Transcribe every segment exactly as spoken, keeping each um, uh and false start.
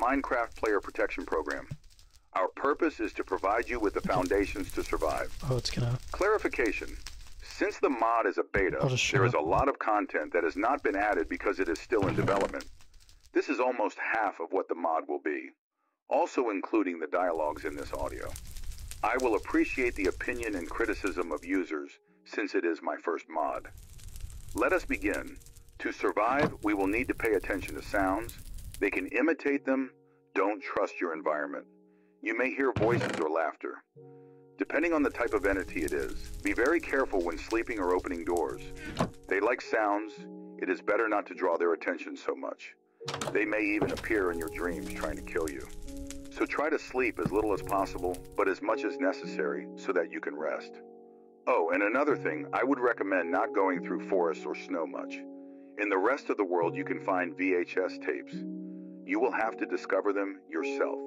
Minecraft Player Protection Program. Our purpose is to provide you with the foundations to survive. Oh, it's gonna... Clarification. Since the mod is a beta, there is a lot of content that has not been added because it is still in development. This is almost half of what the mod will be, also including the dialogues in this audio. I will appreciate the opinion and criticism of users since it is my first mod. Let us begin. To survive, we will need to pay attention to sounds. They can imitate them. Don't trust your environment. You may hear voices or laughter. Depending on the type of entity it is, be very careful when sleeping or opening doors. They like sounds. It is better not to draw their attention so much. They may even appear in your dreams trying to kill you. So try to sleep as little as possible, but as much as necessary so that you can rest. Oh, and another thing, I would recommend not going through forests or snow much. In the rest of the world, you can find V H S tapes. You will have to discover them yourself.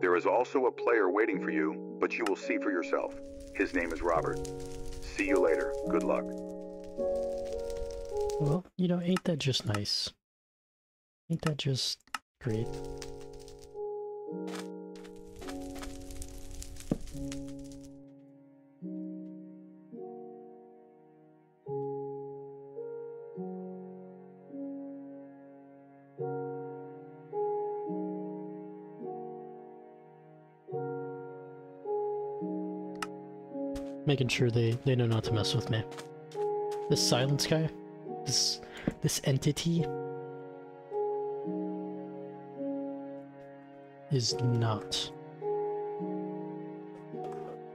There is also a player waiting for you, but you will see for yourself. His name is Robert. See you later. Good luck. Well, you know, ain't that just nice? Ain't that just great? Making sure they, they know not to mess with me. This Silence guy? This, this entity? Is not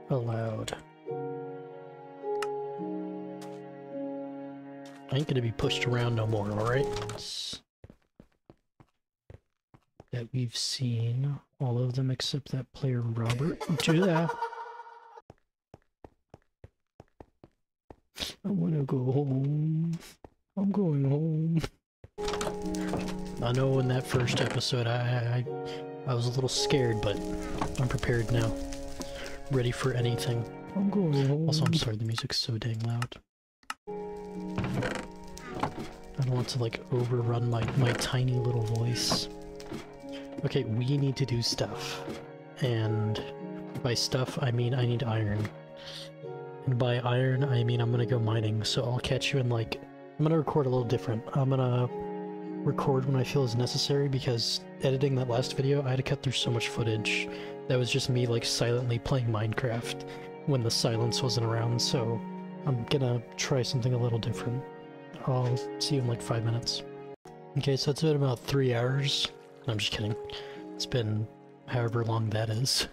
allowed. I ain't gonna be pushed around no more, alright? That we've seen all of them except that player Robert. Do that. I want to go home. I'm going home. I know in that first episode I, I I was a little scared, but I'm prepared now. Ready for anything. I'm going home. Also, I'm sorry, the music's so dang loud. I don't want to like overrun my, my tiny little voice. Okay, we need to do stuff. And by stuff, I mean I need iron. And by iron, I mean I'm gonna go mining, so I'll catch you in like... I'm gonna record a little different. I'm gonna record when I feel is necessary because editing that last video, I had to cut through so much footage. That was just me like silently playing Minecraft when the Silence wasn't around, so I'm gonna try something a little different. I'll see you in like five minutes. Okay, so it's been about three hours. No, I'm just kidding. It's been however long that is.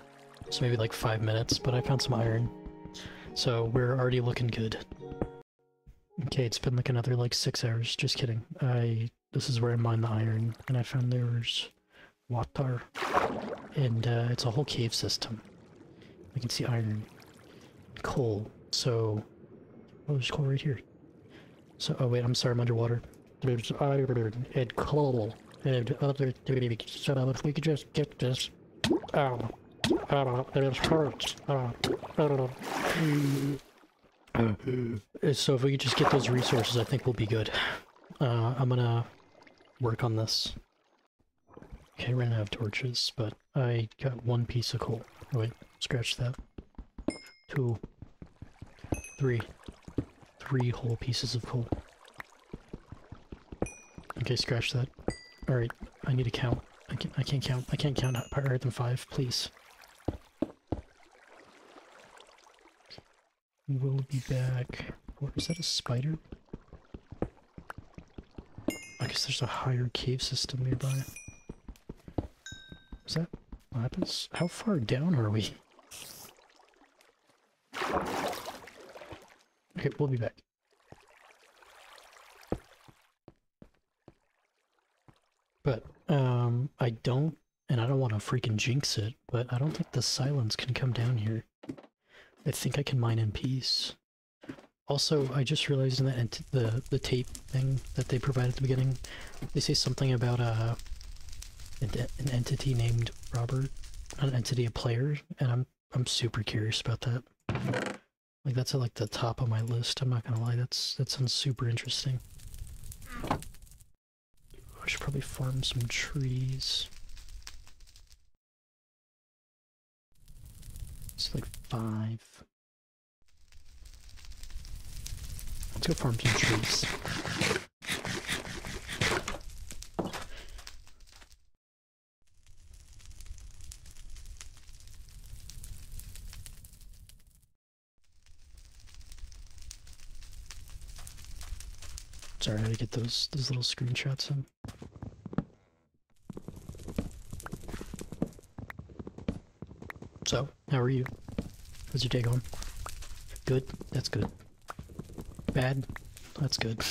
So maybe like five minutes, but I found some iron. So we're already looking good. Okay, it's been like another like six hours. Just kidding. I this is where I mined the iron, and I found there's water, and uh, it's a whole cave system. I can see iron, coal. So oh, there's coal right here. So oh wait, I'm sorry, I'm underwater. There's iron and coal and other things. So if we could just get this. Ow. Uh, it hurts. Uh, uh, uh. So if we could just get those resources, I think we'll be good. Uh, I'm gonna work on this. Okay, we're gonna have torches, but I got one piece of coal. Oh, wait, scratch that. Two. Three. Three whole pieces of coal. Okay, scratch that. Alright, I need to count. I can't, I can't count. I can't count higher than five, please. We'll be back. What, is that a spider? I guess there's a higher cave system nearby. Is that what happens? How far down are we? Okay, we'll be back. But, um, I don't, and I don't want to freaking jinx it, but I don't think the Silence can come down here. I think I can mine in peace. Also, I just realized in that the the tape thing that they provided at the beginning, they say something about uh, an, an entity named Robert, an entity, a player, and I'm I'm super curious about that. Like that's at like the top of my list. I'm not gonna lie, that's that sounds super interesting. I should probably farm some trees. five. Let's go farm some trees. Sorry, I had to get those those little screenshots in. So, how are you? How's your day going? Good? That's good. Bad? That's good.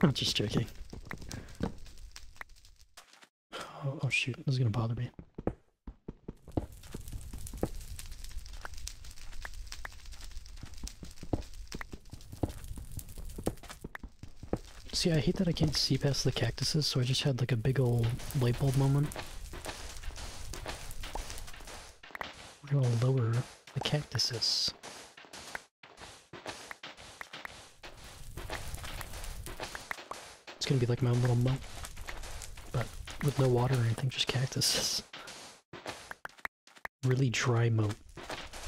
I'm just joking. Oh, oh shoot, this is gonna bother me. See, I hate that I can't see past the cactuses, so I just had like a big old light bulb moment. We're gonna lower the cactuses. It's gonna be like my own little moat, but with no water or anything, just cactuses. Really dry moat,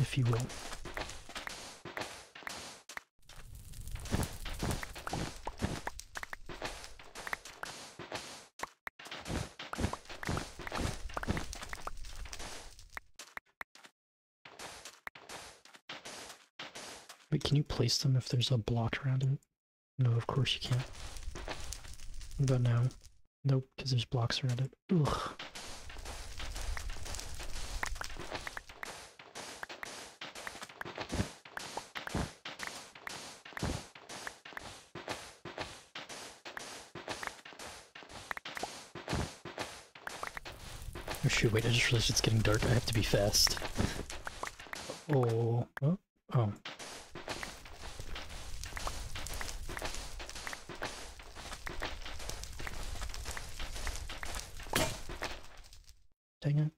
if you will. Can you place them if there's a block around it? No, of course you can't. What about now? Nope, because there's blocks around it. Ugh. Oh shoot, wait, I just realized it's getting dark. I have to be fast. Oh, oh, oh. Dang it.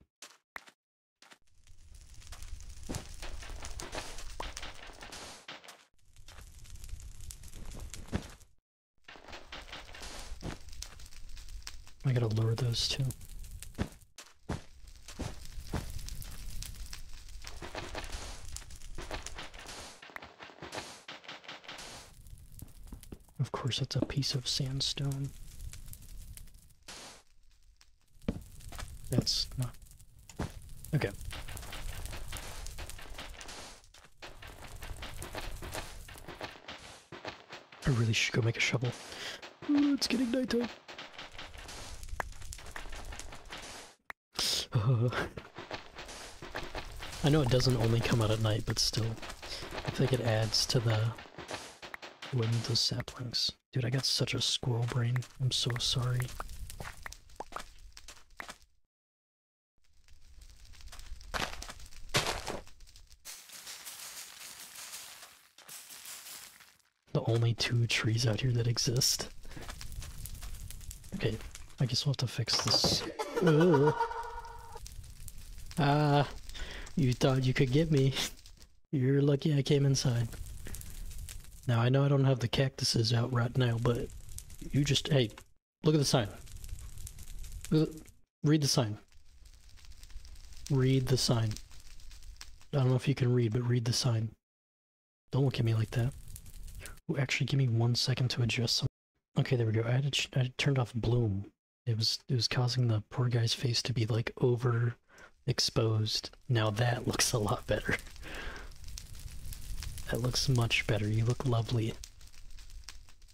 I gotta lower those too. Of course, that's a piece of sandstone. That's not... Okay. I really should go make a shovel. Ooh, it's getting nighttime. Uh, I know it doesn't only come out at night, but still. I think it adds to the... When those saplings. Dude, I got such a squirrel brain. I'm so sorry. Only two trees out here that exist. Okay, I guess we'll have to fix this. Ugh. Ah, you thought you could get me. You're lucky I came inside. Now, I know I don't have the cactuses out right now, but you just... Hey, look at the sign. Read the sign. Read the sign. I don't know if you can read, but read the sign. Don't look at me like that. Ooh, actually, give me one second to adjust some. Okay, there we go. I had, it, I had turned off bloom. It was it was causing the poor guy's face to be like over exposed. Now that looks a lot better. That looks much better. You look lovely.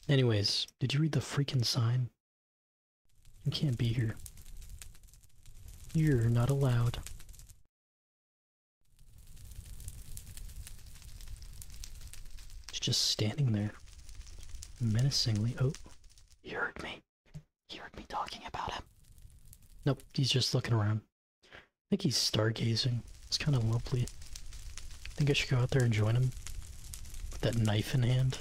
Anyways, did you read the freaking sign? You can't be here. You're not allowed. Just standing there, menacingly. Oh, he heard me. He heard me talking about him. Nope, he's just looking around. I think he's stargazing. It's kind of lovely. I think I should go out there and join him with that knife in hand.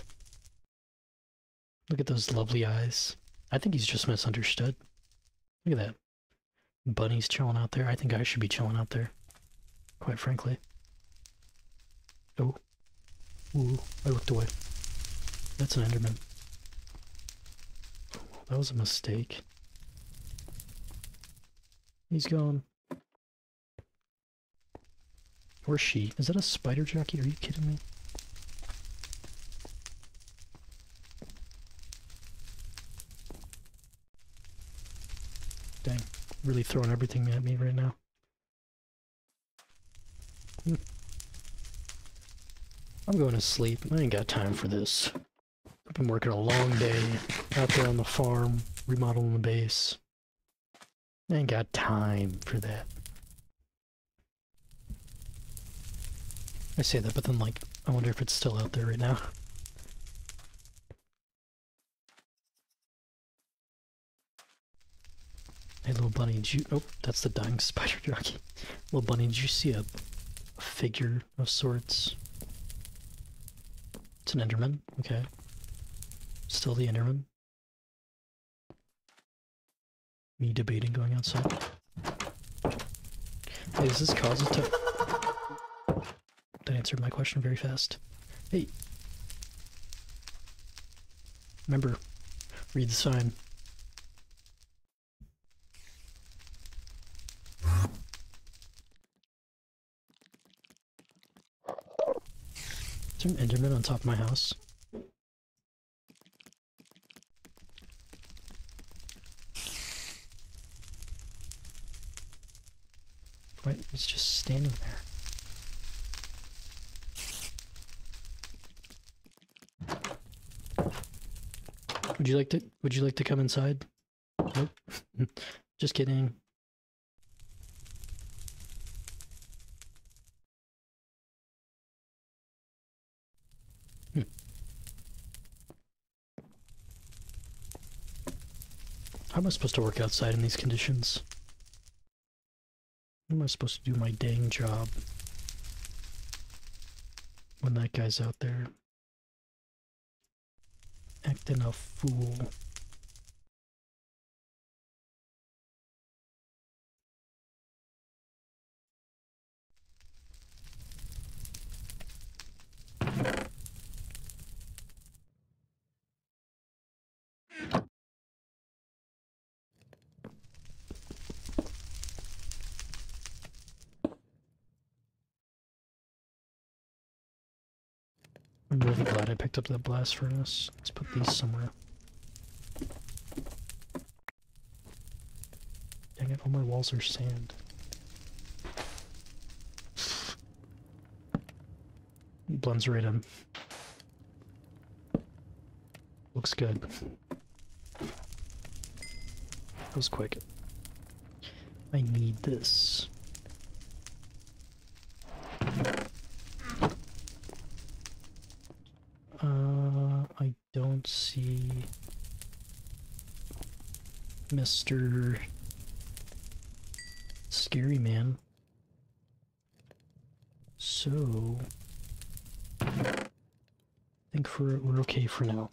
Look at those lovely eyes. I think he's just misunderstood. Look at that. Bunny's chilling out there. I think I should be chilling out there, quite frankly. Oh. Ooh, I looked away. That's an Enderman. That was a mistake. He's gone. Or she. Is that a spider jockey? Are you kidding me? Dang. Really throwing everything at me right now. I'm going to sleep. I ain't got time for this. I've been working a long day out there on the farm, remodeling the base. I ain't got time for that. I say that, but then, like, I wonder if it's still out there right now. Hey, little bunny, did you... Oh, that's the dying spider jockey. Little bunny, did you see a, a figure of sorts? It's an Enderman. Okay. Still the Enderman. Me debating going outside. Hey, does this cause it to... That answered my question very fast. Hey! Remember, read the sign. Is there an Enderman on top of my house? Right, it's just standing there. Would you like to would you like to come inside? Nope. Just kidding. Hmm. How am I supposed to work outside in these conditions? How am I supposed to do my dang job when that guy's out there? Acting a fool. I'm really glad I picked up that blast furnace. Let's put these somewhere. Dang it, all my walls are sand. It blends right in. Looks good. That was quick. I need this. See, Mister Scary Man. So, I think for, we're okay for now.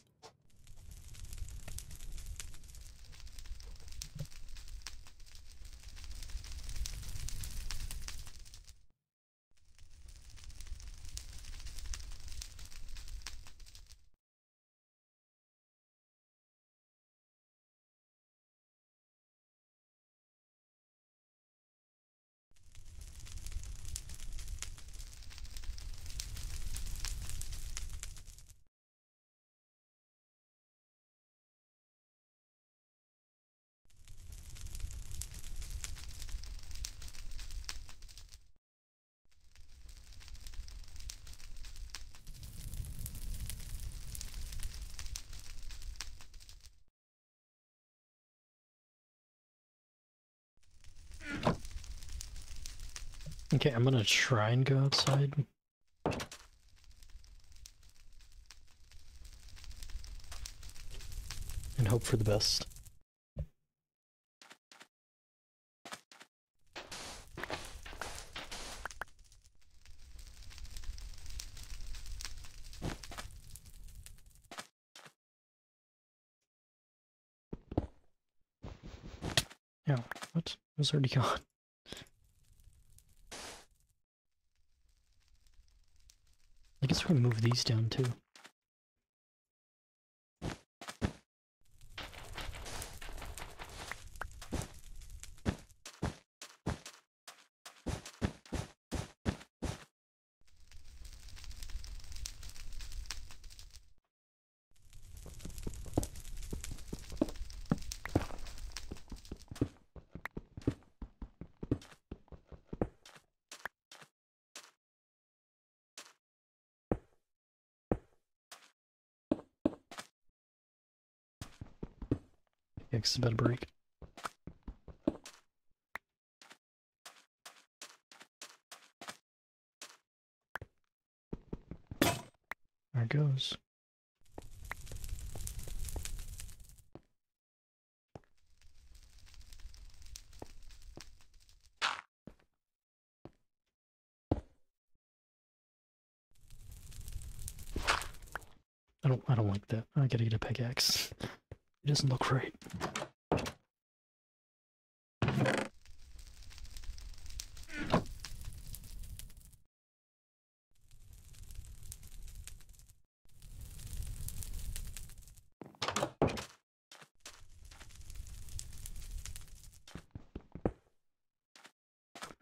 Okay, I'm gonna try and go outside. And hope for the best. Yeah, what? It was already gone. I guess we're gonna move these down too. Yeah, 'cause it's about to break. There it goes. I don't I don't like that. I gotta get a pickaxe. It doesn't look right.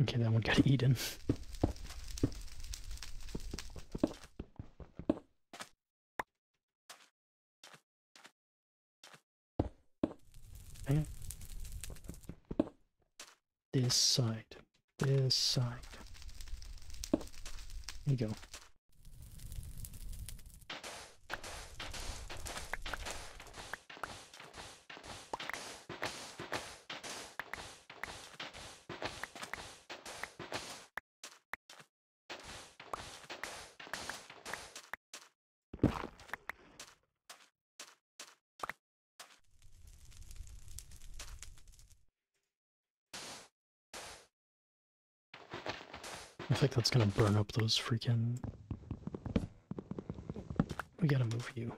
Okay, that one got eaten. This side, this side. There you go. I think that's gonna burn up those freaking... We gotta move you.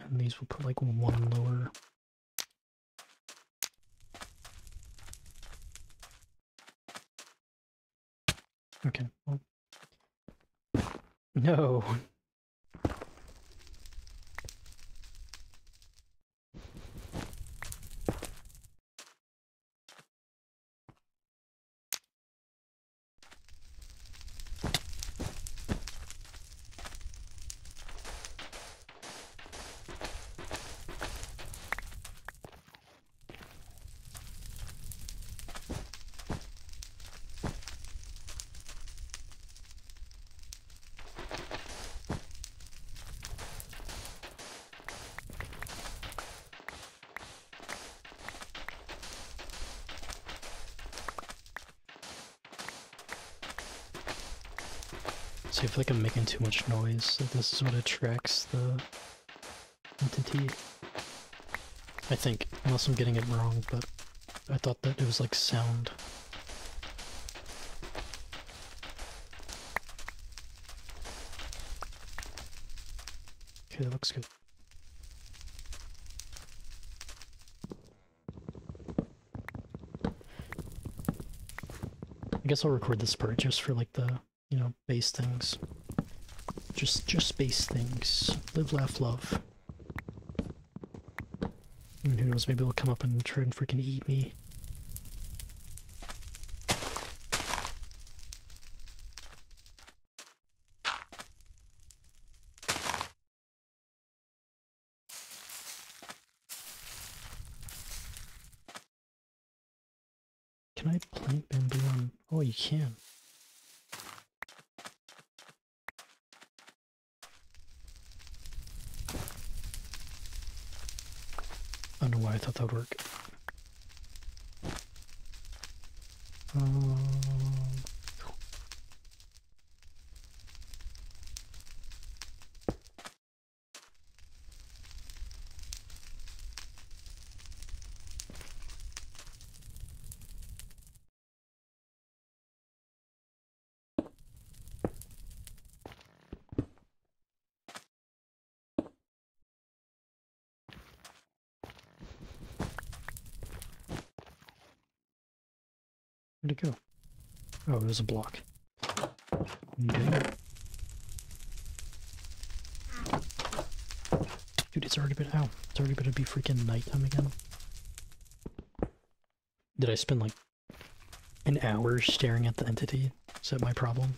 And these will put like one lower. Okay, well... No! See, I feel like I'm making too much noise. Like, this is what attracts the entity. I think, unless I'm getting it wrong, but I thought that it was like sound. Okay, that looks good. I guess I'll record this part just for like the... You know, base things. Just, just base things. Live, laugh, love. And who knows, maybe they'll come up and try and freaking eat me. Can I plant bamboo on... Oh, you can. I don't know why I thought that would work. Um, Where'd it go? Oh, it was a block. No. Dude, it's already been out. It's already gonna be freaking nighttime again. Did I spend like an hour staring at the entity? Is that my problem?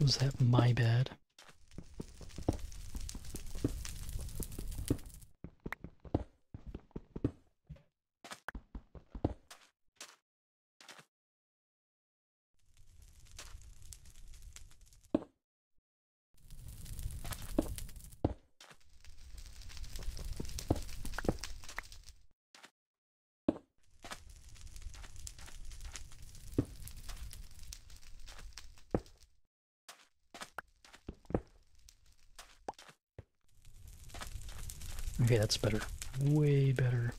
Was that my bad? Okay, that's better. Way better.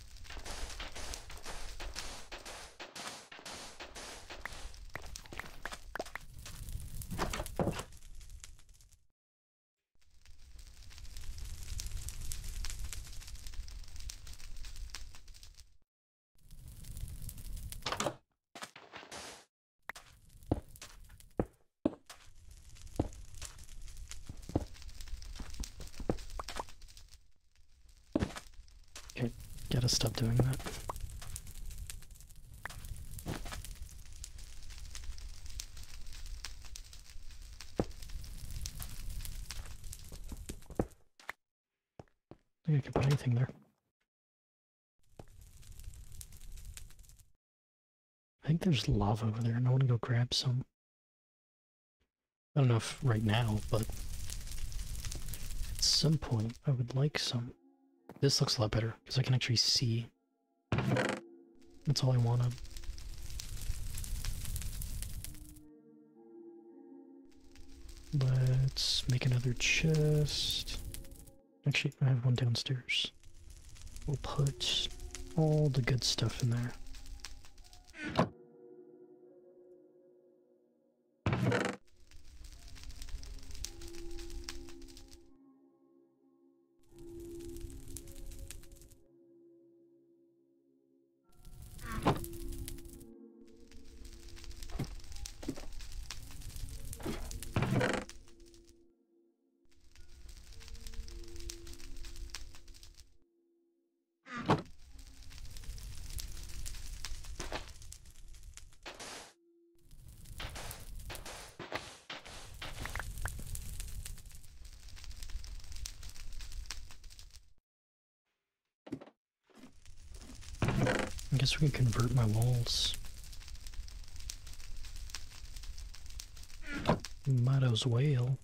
Gotta stop doing that. I think I could put anything there. I think there's lava over there and I want to go grab some. I don't know if right now, but at some point I would like some. This looks a lot better, because I can actually see. That's all I wanted. Let's make another chest. Actually, I have one downstairs. We'll put all the good stuff in there. I guess we can convert my walls. Might as well.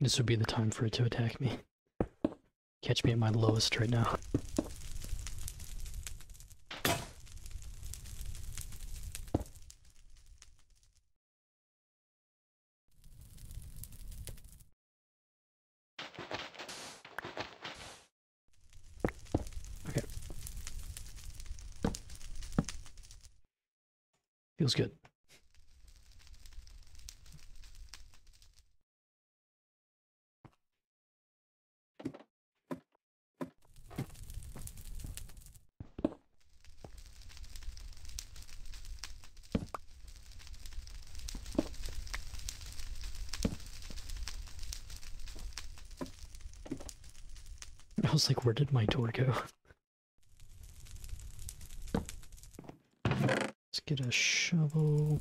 This would be the time for it to attack me. Catch me at my lowest right now. Okay. Feels good. I was like, where did my door go? Let's get a shovel.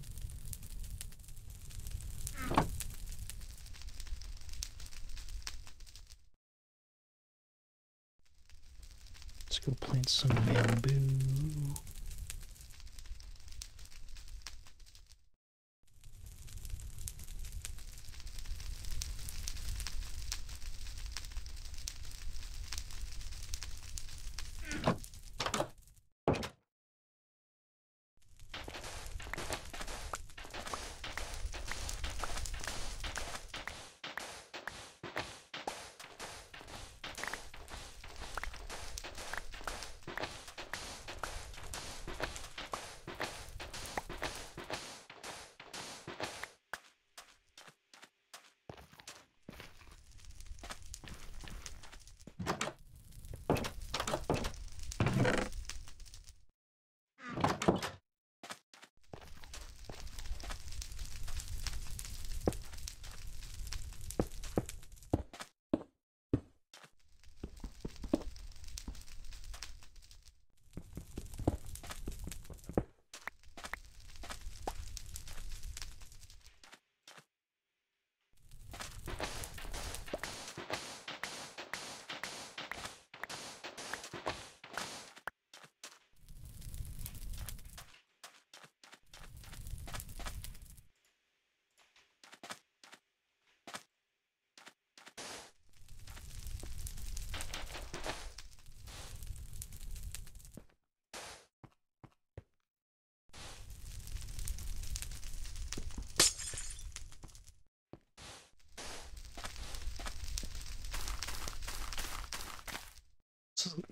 Let's go plant some bamboo.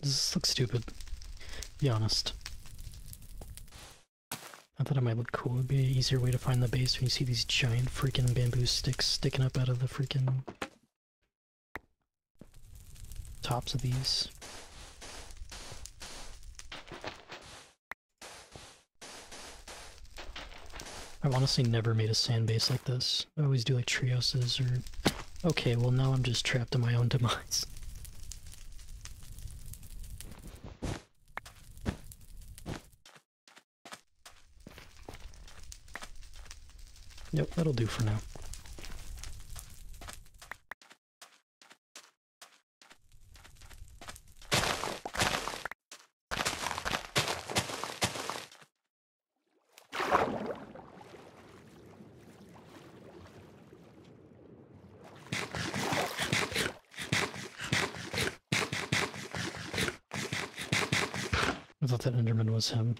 This looks stupid, to be honest. I thought it might look cool. It'd be an easier way to find the base when you see these giant freaking bamboo sticks sticking up out of the freaking tops of these. I've honestly never made a sand base like this. I always do like trioses or... Okay, well now I'm just trapped in my own demise. Yep, that'll do for now. I thought that Enderman was him.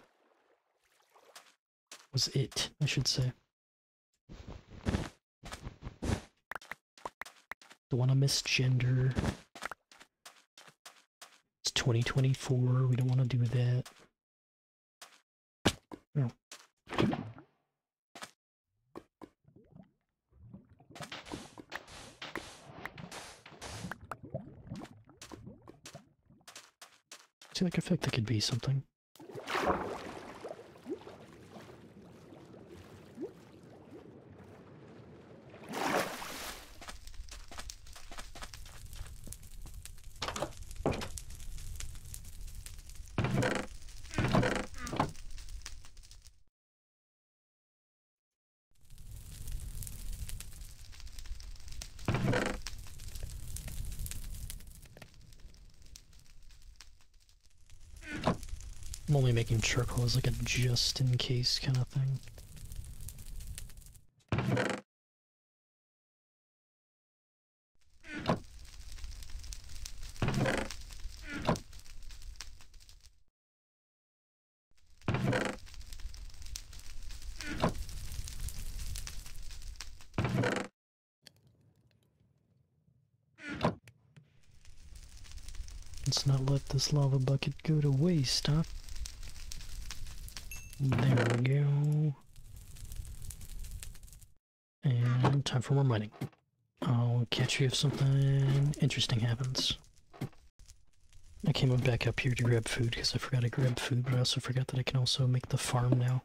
Was it, I should say. Don't want to misgender. It's twenty twenty-four, we don't want to do that. No. See, like, I feel like that could be something. I'm only making charcoal as like a just-in-case kind of thing. Let's not let this lava bucket go to waste, huh? There we go. And time for more mining. I'll catch you if something interesting happens. I came back up here to grab food because I forgot to grab food, but I also forgot that I can also make the farm now.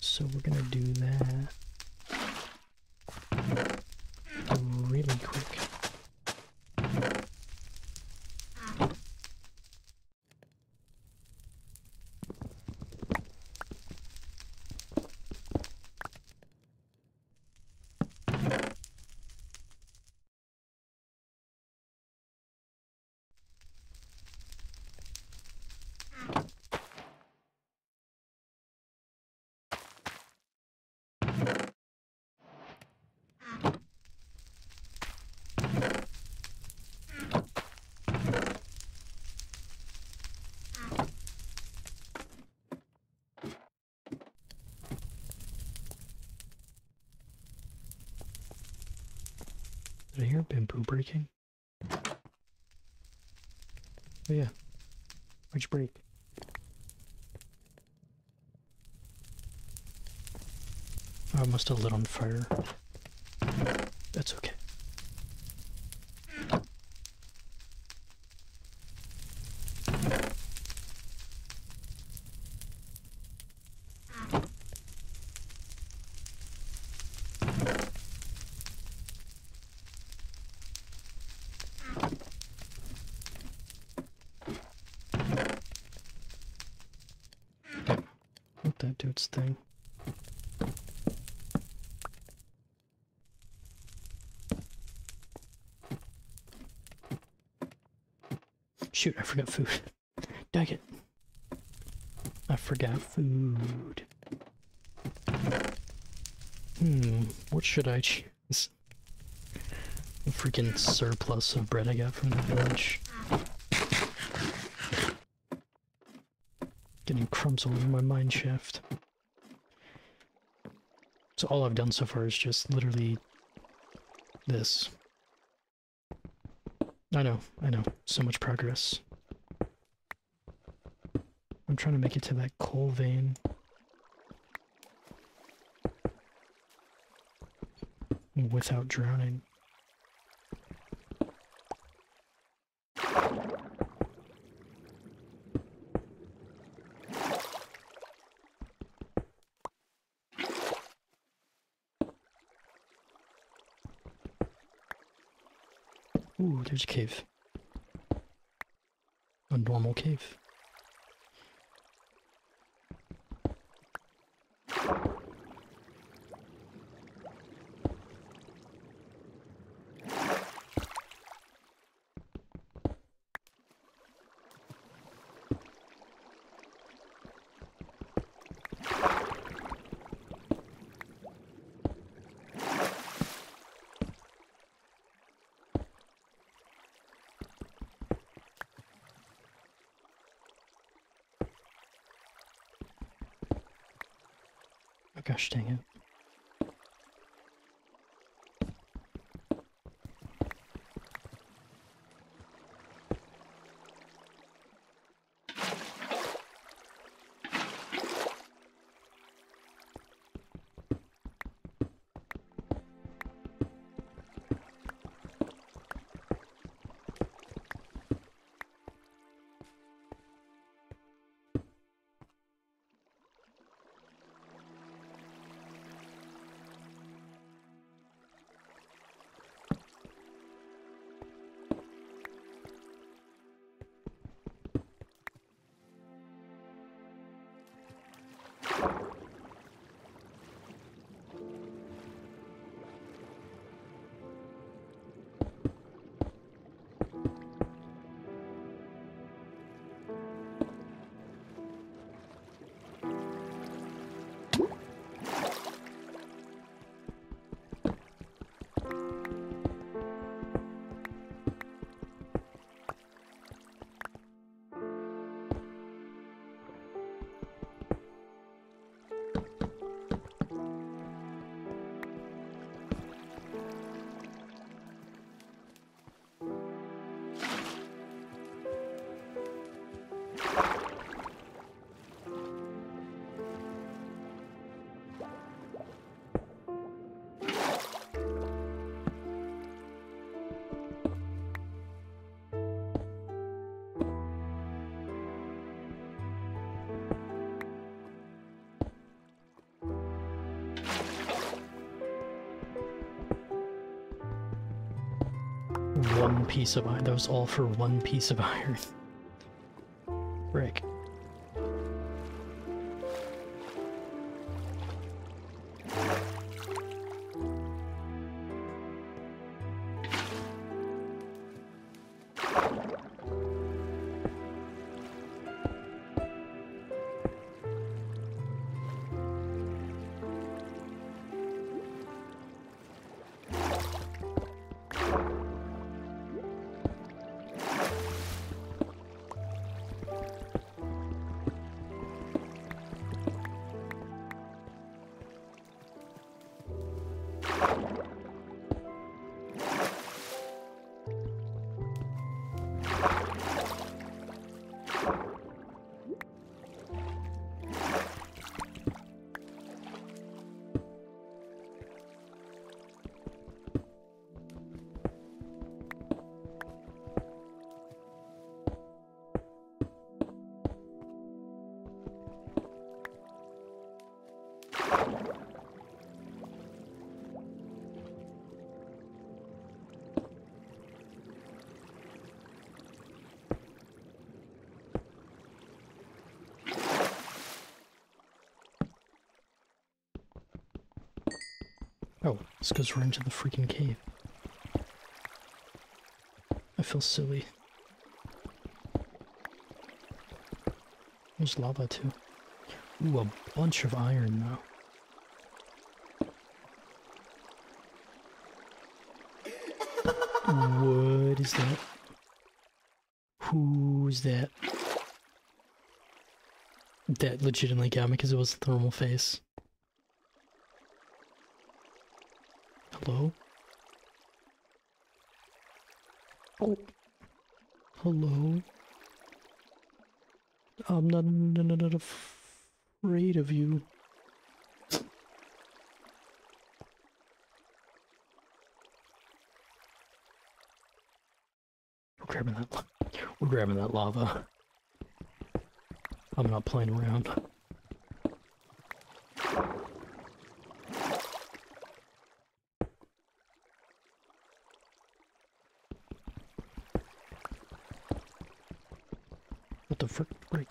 So we're gonna do that really quick. Did I hear bamboo breaking? Oh yeah. Which break? Oh, I must have lit on fire. That's okay. That do its thing. Shoot, I forgot food. Dang it. I forgot food. Hmm, what should I choose? The freaking surplus of bread I got from the village. Getting crumbs all over my mine shaft. So all I've done so far is just literally this. I know, I know. So much progress. I'm trying to make it to that coal vein. Without drowning. Ooh, there's a cave. A normal cave. Gosh dang it. One piece of iron. That was all for one piece of iron. Brick. Oh, it's because we're into the freaking cave. I feel silly. There's lava too. Ooh, a bunch of iron though. What is that? Who's that? That legitimately got me because it was a thermal face. Hello? Oh, Hello. I'm not, not, not afraid of you. We're grabbing that. We're grabbing that lava. I'm not playing around. What the frick? Break.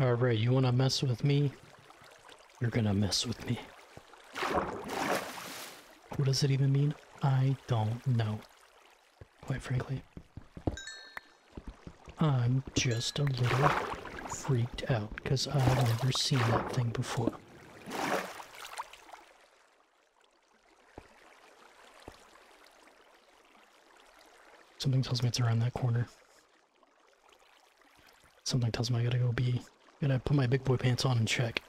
Alright, you wanna mess with me? You're gonna mess with me. What does it even mean? I don't know. Quite frankly. I'm just a little freaked out, because I've never seen that thing before. Something tells me it's around that corner. Something tells me I gotta go be... Gotta put my big boy pants on and check.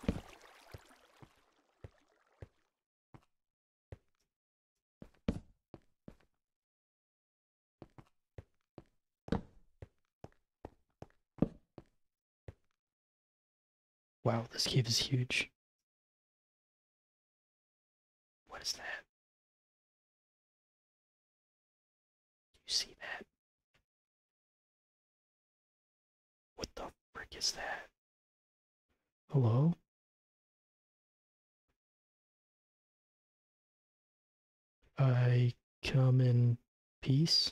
Wow, this cave is huge. What is that? Do you see that? What the frick is that? Hello? I come in peace?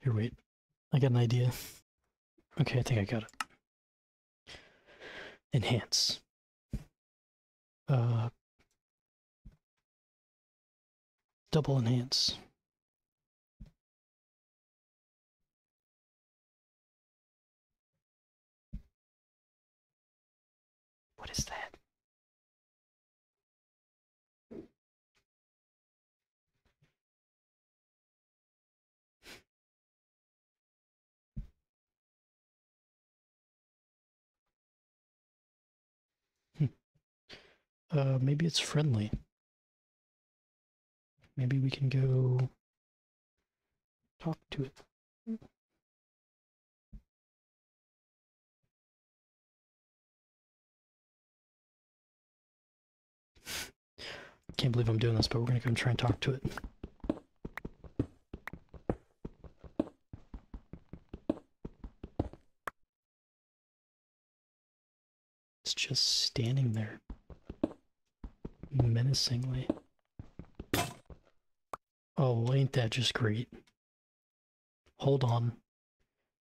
Here, wait. I got an idea. Okay, I think I got it. Enhance. Uh, double enhance. What is that? Uh, maybe it's friendly. Maybe we can go talk to it. Mm. Can't believe I'm doing this, but we're gonna go and try and talk to it. It's just standing there. Menacingly. Oh, ain't that just great? Hold on.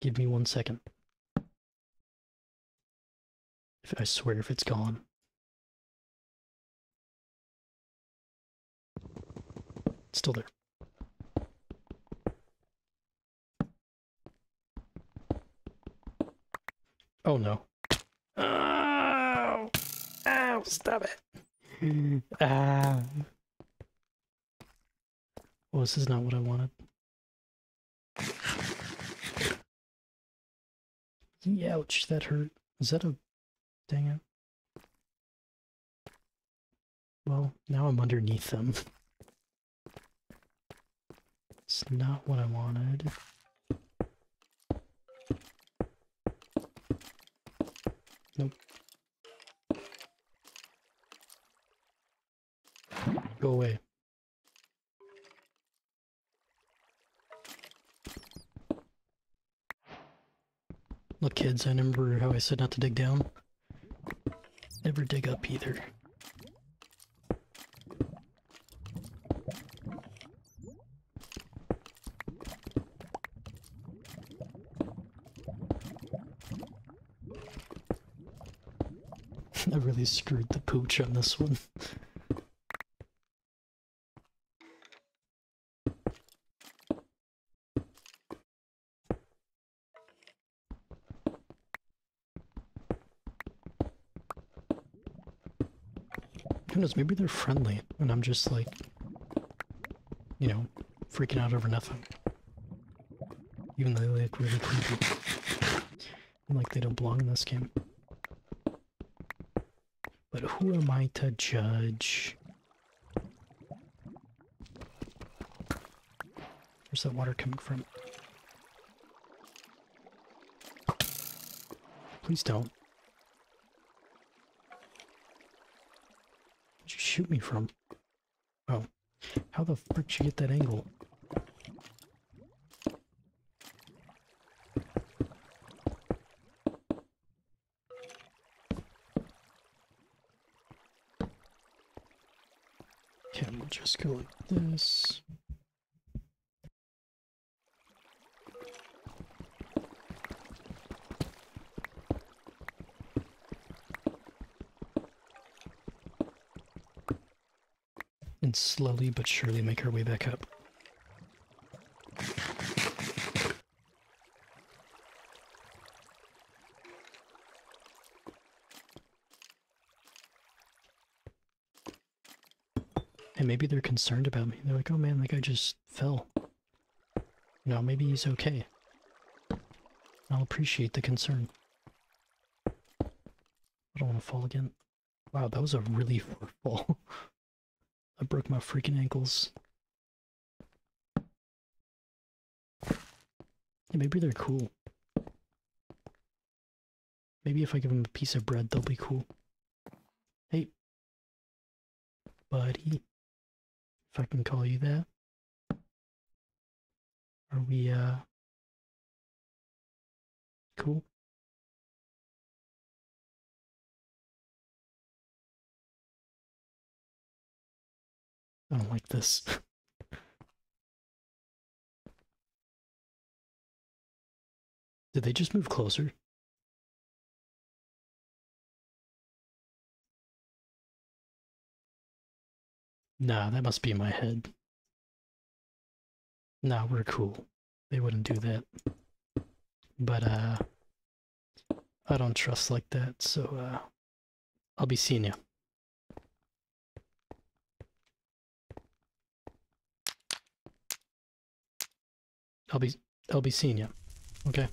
Give me one second. If I swear if it's gone. It's still there. Oh no. Ow! Ow, stop it! Ah. Well, this is not what I wanted. Ouch, that hurt. Is that a... Dang it. Well, now I'm underneath them. It's not what I wanted. Nope. Go away. Look, kids, I remember how I said not to dig down. Never dig up either. I really screwed the pooch on this one. Who knows, maybe they're friendly, and I'm just like, you know, freaking out over nothing. Even though they look really creepy. And like they don't belong in this game. But who am I to judge? Where's that water coming from? Please don't. Where'd you shoot me from? Oh. How the frick did you get that angle? Just go like this. And slowly but surely make our way back up. Maybe they're concerned about me. They're like, oh man, that guy just fell. No, maybe he's okay. I'll appreciate the concern. I don't want to fall again. Wow, that was a really far fall. I broke my freaking ankles. Yeah, maybe they're cool. Maybe if I give them a piece of bread, they'll be cool. Hey. Buddy. If I can call you that. Are we, uh... cool? I don't like this. Did they just move closer? Nah, that must be in my head. Nah, we're cool. They wouldn't do that. But, uh... I don't trust like that, so, uh... I'll be seeing you. I'll be... I'll be seeing you. Okay?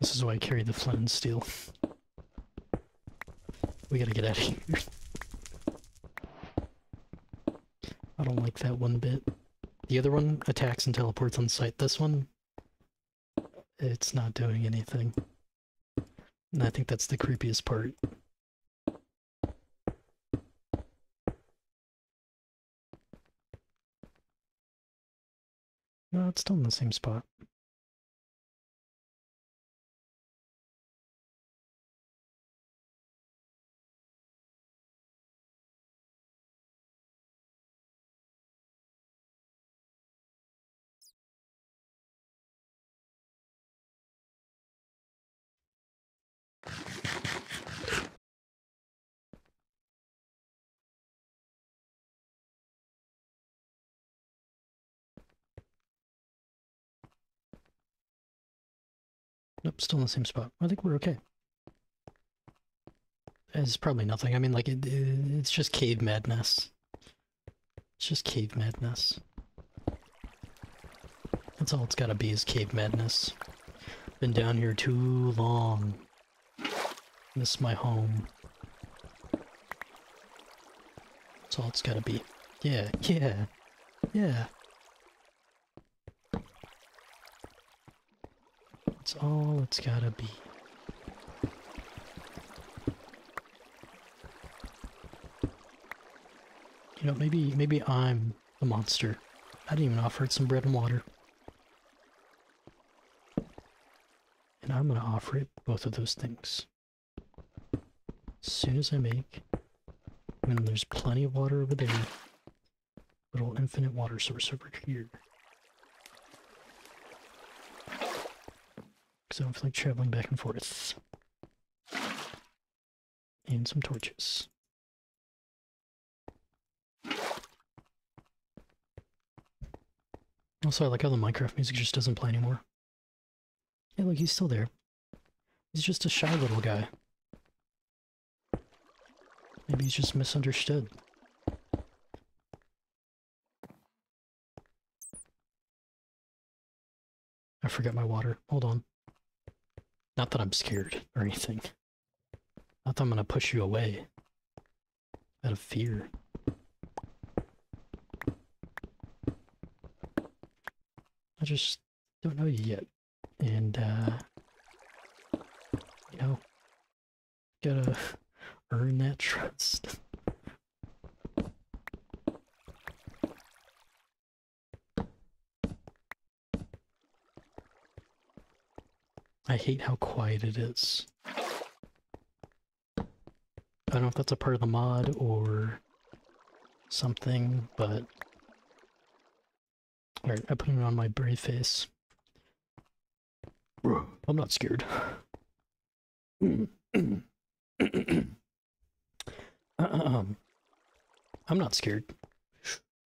This is why I carry the flint and steel. We gotta get out of here. I don't like that one bit. The other one attacks and teleports on sight. This one, it's not doing anything. And I think that's the creepiest part. No, it's still in the same spot. Nope, still in the same spot. I think we're okay. It's probably nothing. I mean, like, it, it, it's just cave madness. It's just cave madness. That's all it's gotta be is cave madness. Been down here too long. Miss my home. That's all it's gotta be. Yeah, yeah, yeah. That's all it's gotta be. You know, maybe maybe I'm the monster. I didn't even offer it some bread and water. And I'm gonna offer it both of those things. As soon as I make, I mean, there's plenty of water over there. Little infinite water source over here. because I don't feel like traveling back and forth. And some torches. Also, I like how the Minecraft music just doesn't play anymore. Yeah, look, he's still there. He's just a shy little guy. Maybe he's just misunderstood. I forgot my water. Hold on. Not that I'm scared or anything. Not that I'm gonna push you away. Out of fear. I just don't know you yet. And, uh... you know... gotta earn that trust. I hate how quiet it is. I don't know if that's a part of the mod or... something, but... Alright, I put it on my brave face. I'm not scared. um, I'm not scared.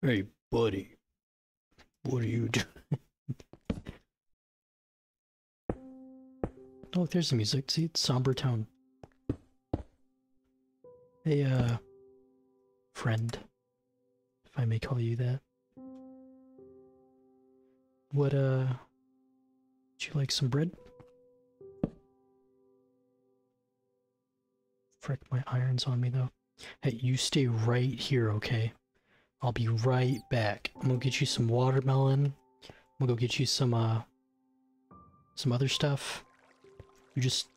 Hey, buddy. What are you doing? Oh, look, there's the music. See, it's somber tone. Hey, uh... friend. If I may call you that. What, uh, would you like some bread? Frick, my iron's on me, though. Hey, you stay right here, okay? I'll be right back. I'm gonna get you some watermelon. I'm gonna go get you some, uh, some other stuff. You just,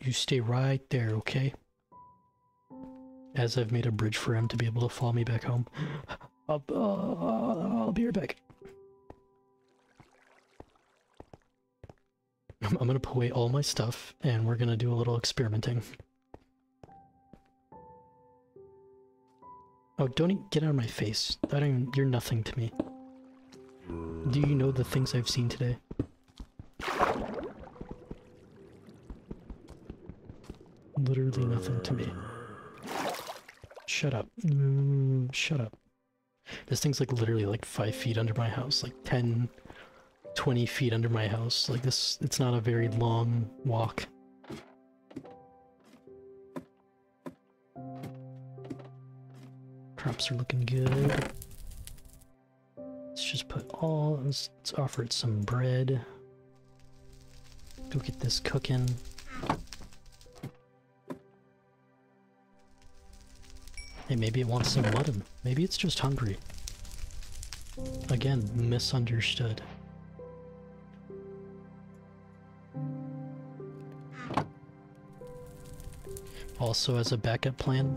you stay right there, okay? As I've made a bridge for him to be able to follow me back home. I'll, uh, I'll be right back. I'm gonna put away all my stuff, and we're gonna do a little experimenting. Oh, don't even get out of my face. I don't even, you're nothing to me. Do you know the things I've seen today? Literally nothing to me. Shut up. Mm, shut up. This thing's like literally like five feet under my house, like ten... twenty feet under my house. Like this, it's not a very long walk. Crops are looking good. Let's just put all, let's, let's offer it some bread. Go get this cooking. Hey, maybe it wants some mutton. Maybe it's just hungry. Again, misunderstood. Also, as a backup plan,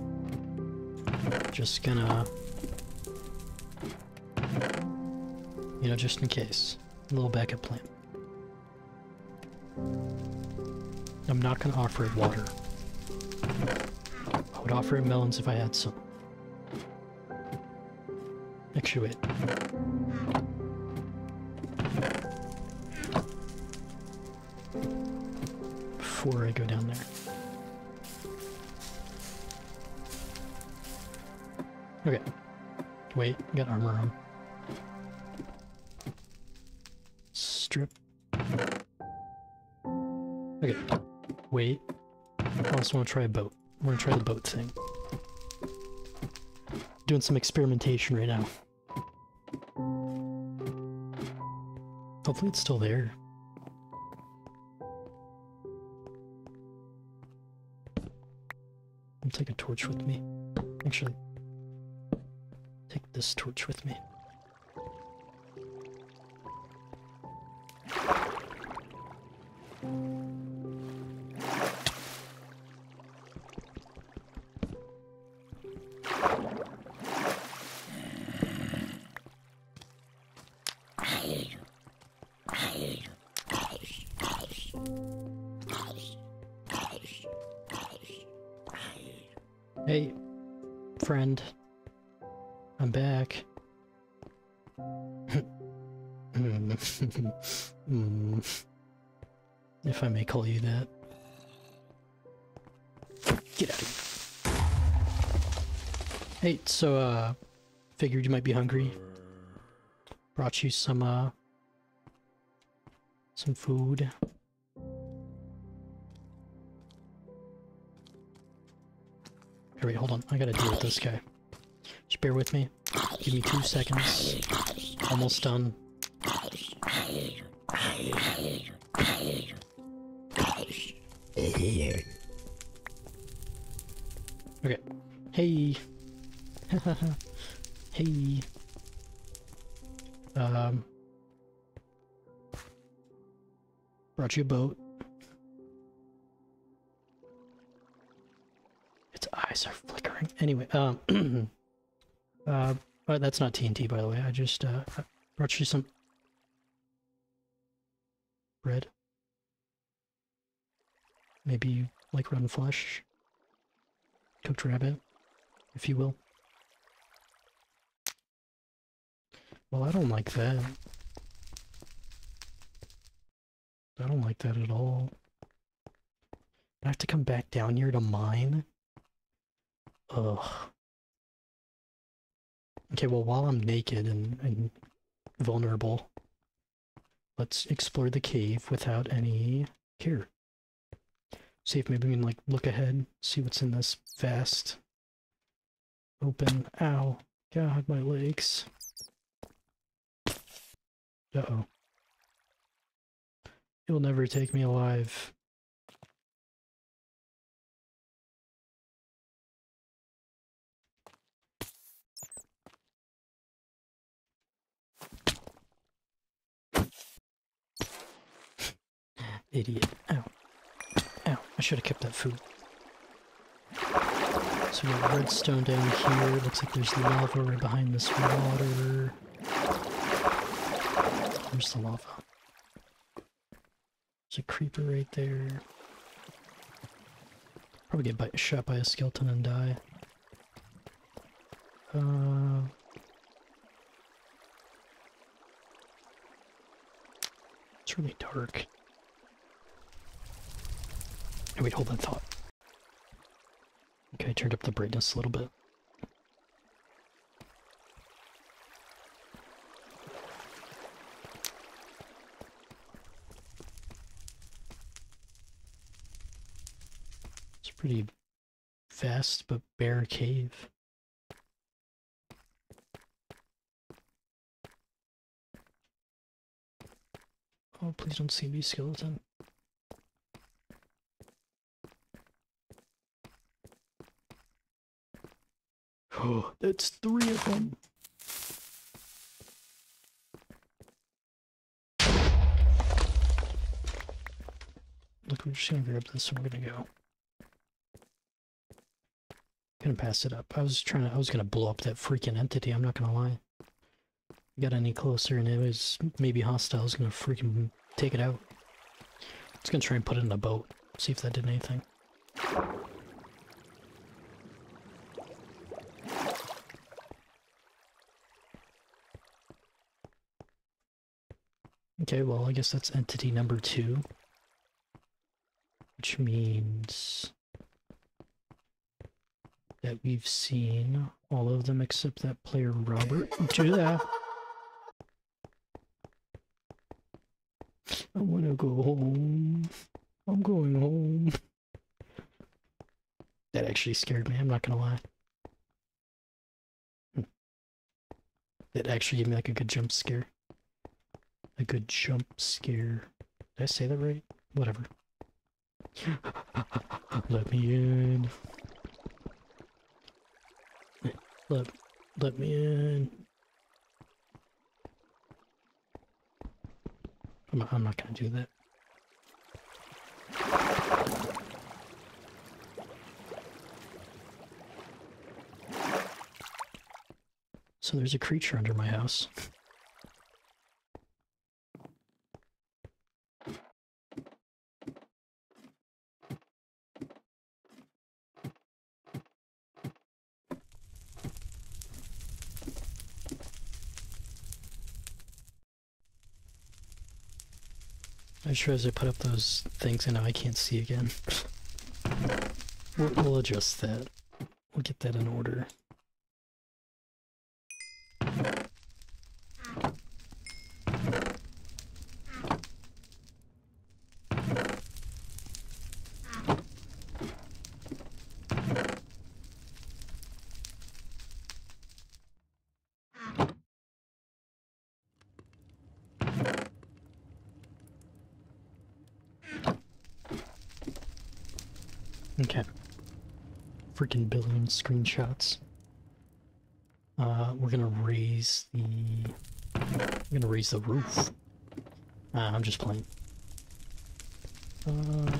just gonna, you know, just in case, a little backup plan. I'm not gonna offer it water. I would offer it melons if I had some. Actually, wait. Before I go down there. Okay. Wait, got armor on. Strip. Okay. Wait. I also want to try a boat. We're gonna try the boat thing. Doing some experimentation right now. Hopefully it's still there. I'll take a torch with me. Actually. Take this torch with me. Hey, friend. I'm back. mm. if I may call you that. Get out of here. Hey, so, uh, figured you might be hungry. Brought you some, uh, some food. Here, wait, hold on. I gotta deal with this guy. Just bear with me. Give me two seconds. Almost done. Okay. Hey. Hey. Um. Brought you a boat. Its eyes are flickering. Anyway, um. uh, but that's not T N T, by the way. I just uh brought you some bread. Maybe you like rotten flesh. Cooked rabbit, if you will. Well, I don't like that. I don't like that at all. I have to come back down here to mine? Ugh. Okay, well, while I'm naked and, and vulnerable, let's explore the cave without any care. See if maybe we can, like, look ahead, see what's in this vast open... Ow. God, my legs. Uh-oh. You'll never take me alive. Idiot. Ow. Ow. I should have kept that food. So we got redstone down here. Looks like there's lava right behind this water. There's the lava. There's a creeper right there. Probably get bite, shot by a skeleton and die. Uh... It's really dark. Hey, wait, hold that thought. Okay, I turned up the brightness a little bit. Pretty vast but bare cave. Oh, please don't see me, skeleton. Oh, that's three of them. Look, we're just gonna grab this and we're gonna go. Gonna pass it up. I was trying to, I was gonna blow up that freaking entity, I'm not gonna lie. Got any closer and it was maybe hostile. I was gonna freaking take it out. I was gonna try and put it in a boat, see if that did anything. Okay, well, I guess that's entity number two. Which means that we've seen all of them except that player Robert. Do that. I want to go home. I'm going home. That actually scared me, I'm not gonna lie. Hmm. That actually gave me like a good jump scare. A good jump scare. Did I say that right? Whatever. Let me in. Let, let me in. I'm, I'm not gonna do that. So there's a creature under my house. I'm sure as I put up those things, I know I can't see again. We'll, we'll adjust that. We'll get that in order. Okay. Freaking billion screenshots. Uh, we're gonna raise the... we're gonna raise the roof. Uh, I'm just playing. Uh...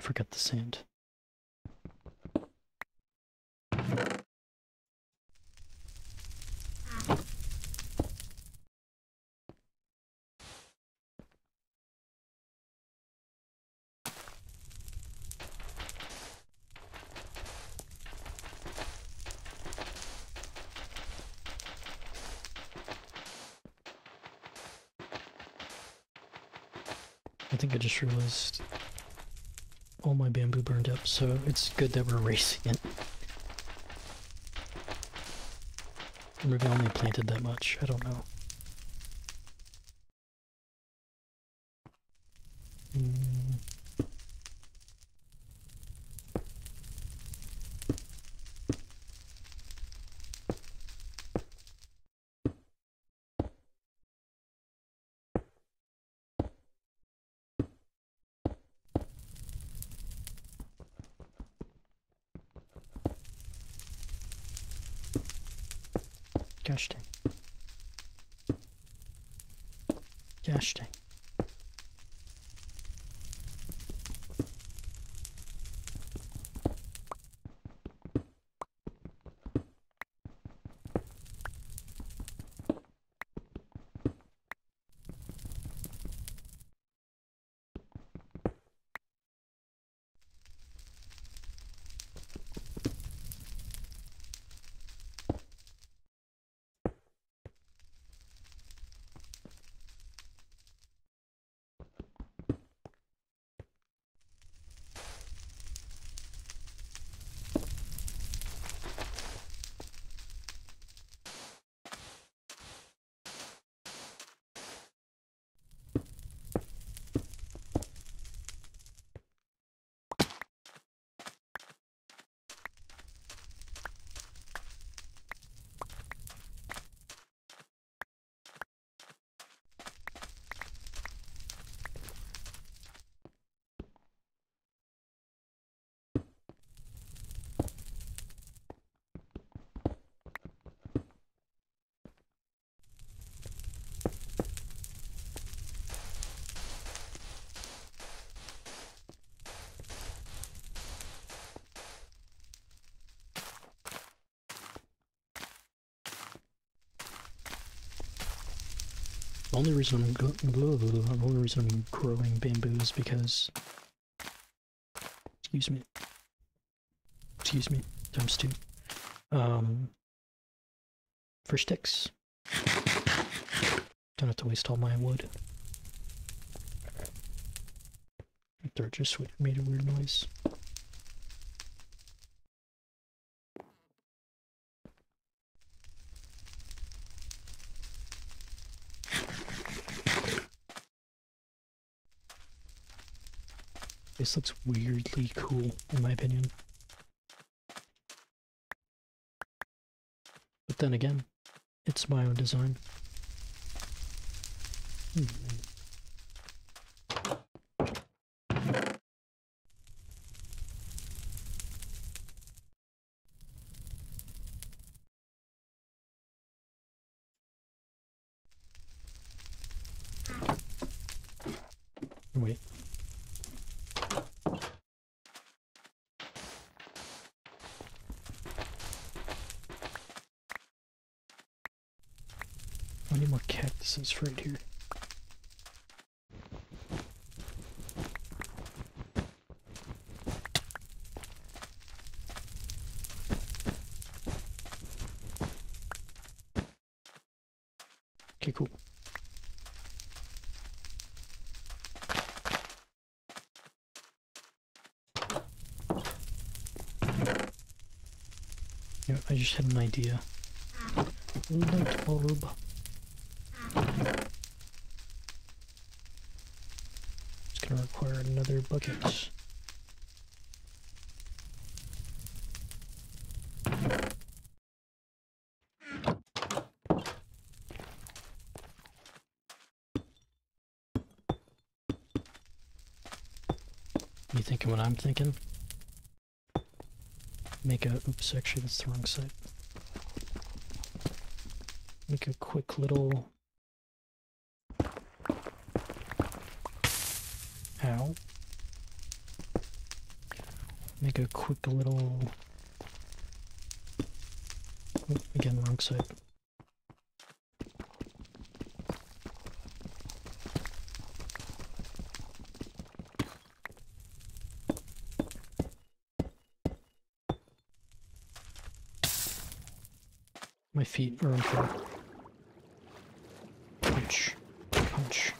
Forgot the sand. I think I just realized all my bamboo burned up, so it's good that we're erasing it. Maybe I only planted that much, I don't know. Mm. Gosh dang. Gosh dang. The only reason I'm, go blah, blah, blah, the only reason I'm growing bamboo is because, excuse me, excuse me, times two, um, for sticks. Don't have to waste all my wood. The dirt just made a weird noise. This looks weirdly cool, in my opinion. But then again, it's my own design. Hmm. Wait. I need more cactuses right here. Okay, cool. Yeah, I just had an idea. Light bulb. It's gonna require another bucket. You thinking what I'm thinking? Make a, oops, actually that's the wrong side. Make a quick little... Ow. Make a quick little... Oh, again, wrong side. My feet are on fire. Punch, punch,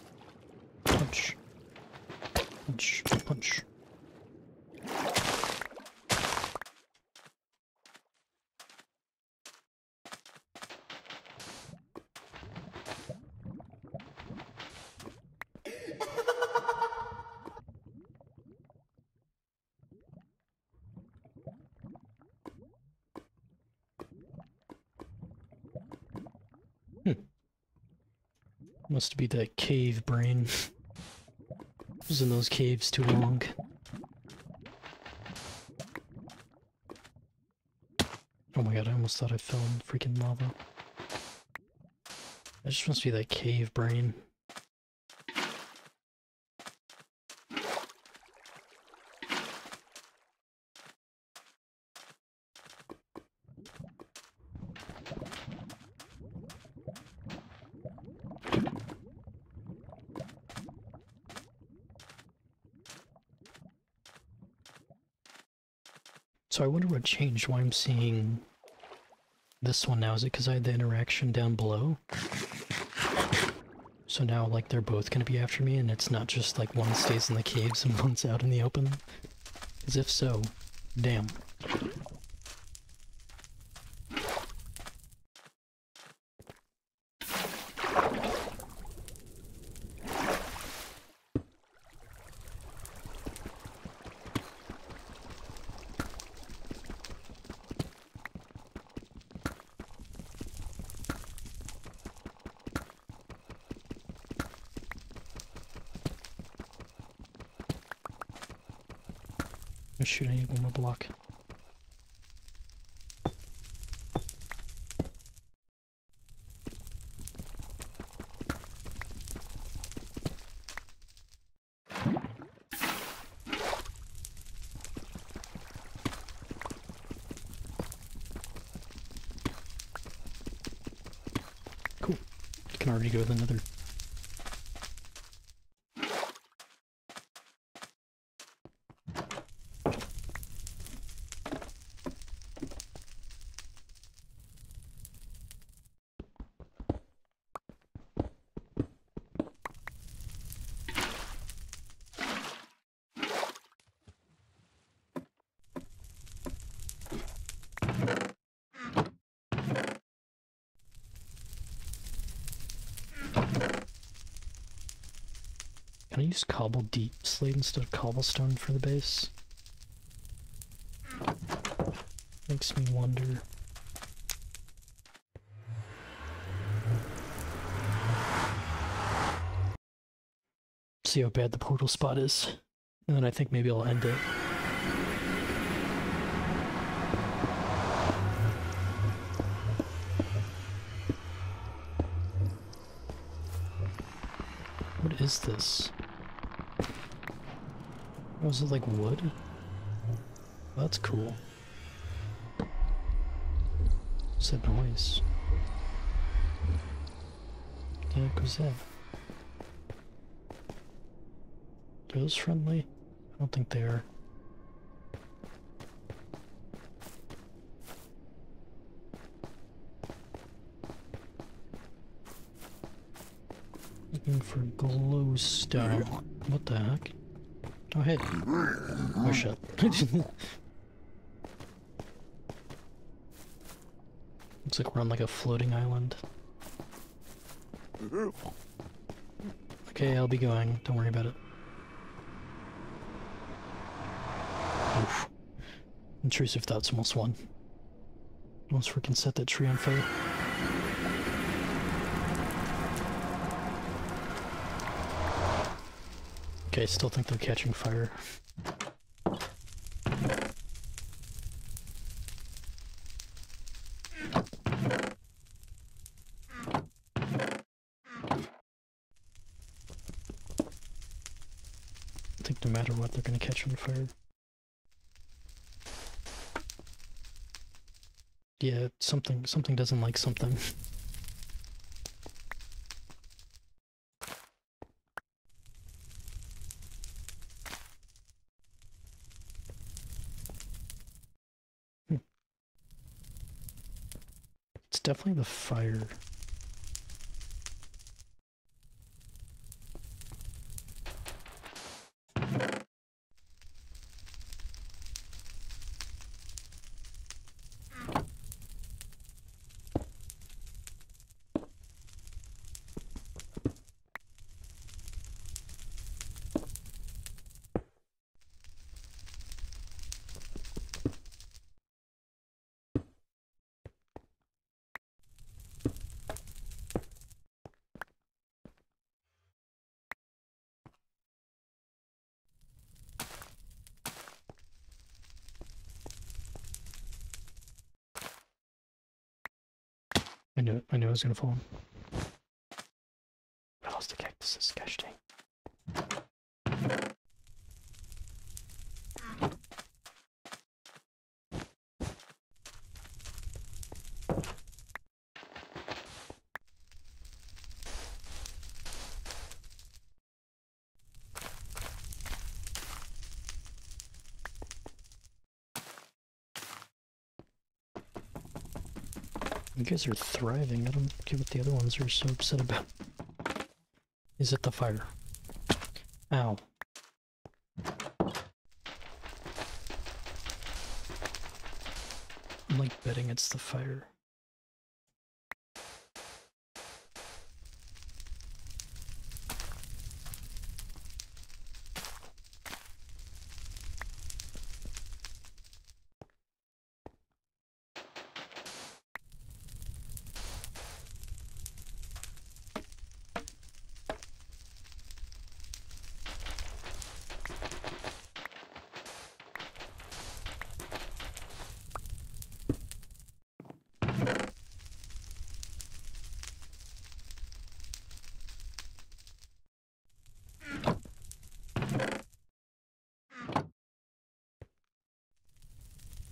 punch, punch, punch. Must be that cave brain. I was in those caves too long. Oh my god, I almost thought I fell in the freaking lava. That just must be that cave brain. So I wonder what changed, why I'm seeing this one now. Is it because I had the interaction down below? So now, like, they're both going to be after me, and it's not just, like, one stays in the caves and one's out in the open? Because if so, damn. Oh shoot, I need one more block. Cool. I can already go with another. Can I use cobble deep slate instead of cobblestone for the base? Makes me wonder. See how bad the portal spot is. And then I think maybe I'll end it. What is this? Was it like wood? That's cool. What's that noise? What the heck was that? Are those friendly? I don't think they are. Looking for glowstone. What the heck? Oh hey. Oh shit. Looks like we're on like a floating island. Okay, I'll be going. Don't worry about it. Oof. Intrusive thoughts almost won. Almost freaking set that tree on fire. Okay, I still think they're catching fire. I think no matter what, they're gonna catch on fire. Yeah, something something doesn't like something. hmm. It's definitely the fire. I knew it. I knew I was gonna fall. I lost the cactus. This gosh dang. You guys are thriving. I don't get what the other ones are so upset about. Is it the fire? Ow. I'm like betting it's the fire.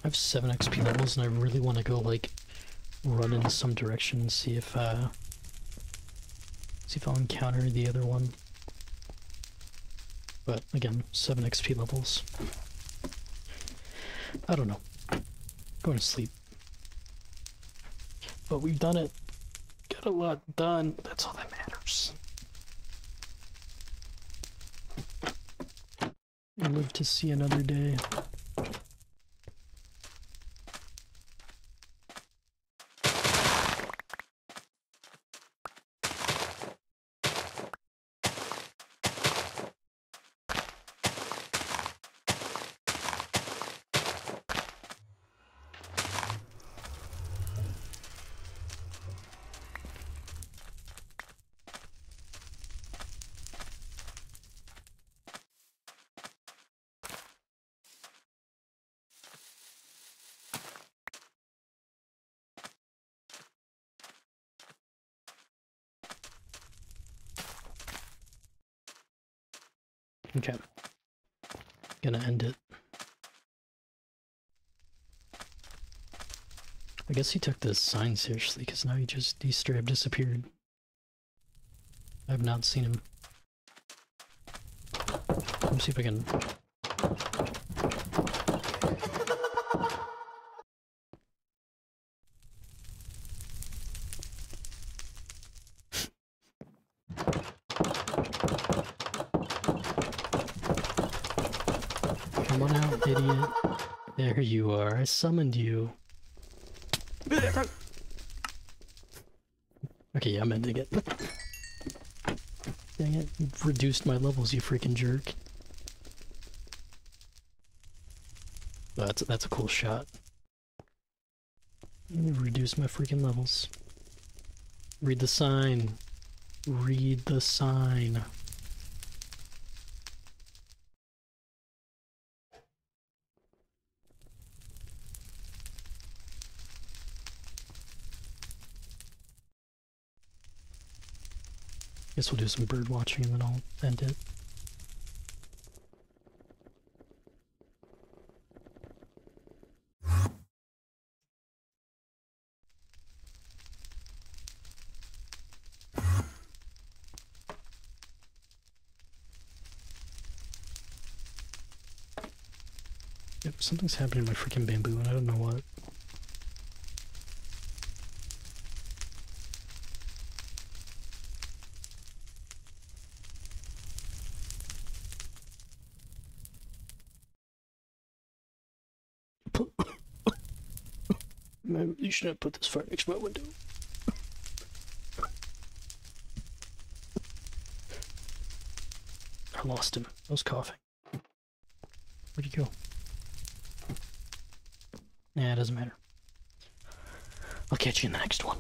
I have seven X P levels and I really want to go like run in some direction and see if uh see if I'll encounter the other one. But again, seven X P levels. I don't know. I'm going to sleep. But we've done it. Got a lot done. That's all that matters. I live to see another day. Okay. gonna end it. I guess he took this sign seriously, because now he just Easter have disappeared. I have not seen him. Let me see if I can... Come on out, idiot. There you are. I summoned you. Okay, I'm ending it. Dang it, you've reduced my levels, you freaking jerk. Oh, that's, that's a cool shot. You reduced my freaking levels. Read the sign. Read the sign. Guess we'll do some bird watching and then I'll end it. Yep, something's happening to my freaking bamboo and I don't know what. You should not put this far next to my window. I lost him. I was coughing. Where'd he go? Nah, it doesn't matter. I'll catch you in the next one.